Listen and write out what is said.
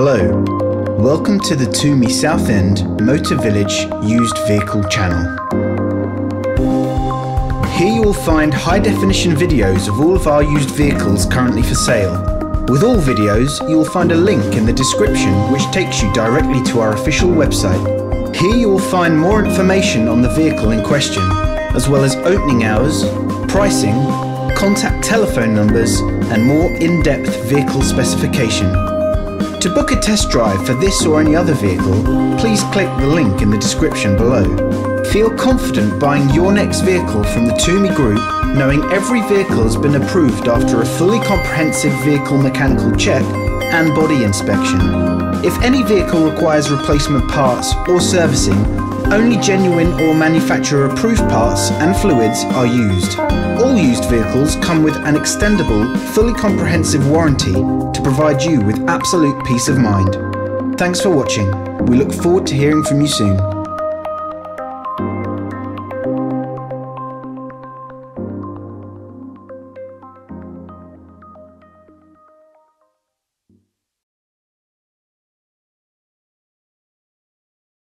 Hello, welcome to the Toomey South End Motor Village Used Vehicle channel. Here you will find high definition videos of all of our used vehicles currently for sale. With all videos, you will find a link in the description which takes you directly to our official website. Here you will find more information on the vehicle in question, as well as opening hours, pricing, contact telephone numbers, and more in-depth vehicle specification. To book a test drive for this or any other vehicle, please click the link in the description below. Feel confident buying your next vehicle from the Toomey Group, knowing every vehicle has been approved after a fully comprehensive vehicle mechanical check and body inspection. If any vehicle requires replacement parts or servicing, only genuine or manufacturer-approved parts and fluids are used. All used vehicles come with an extendable, fully comprehensive warranty to provide you with absolute peace of mind. Thanks for watching. We look forward to hearing from you soon.